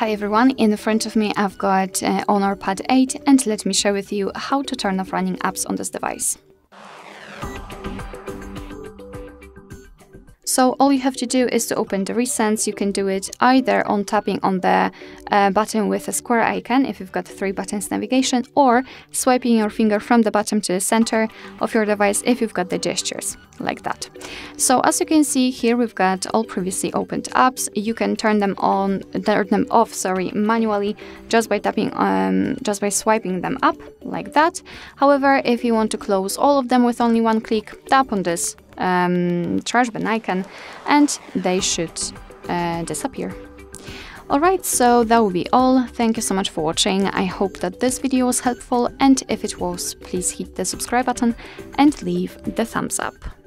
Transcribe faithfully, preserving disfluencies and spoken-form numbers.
Hi everyone, in front of me I've got uh, Honor Pad eight, and let me share with you how to turn off running apps on this device. So all you have to do is to open the recents. You can do it either on tapping on the uh, button with a square icon if you've got three buttons navigation, or swiping your finger from the bottom to the center of your device if you've got the gestures like that. So as you can see here, we've got all previously opened apps. You can turn them on, turn them off, sorry, manually just by tapping, um, just by swiping them up like that. However, if you want to close all of them with only one click, tap on this Um, trash bin icon and they should uh, disappear. Alright, so that will be all. Thank you so much for watching. I hope that this video was helpful, and if it was, please hit the subscribe button and leave the thumbs up.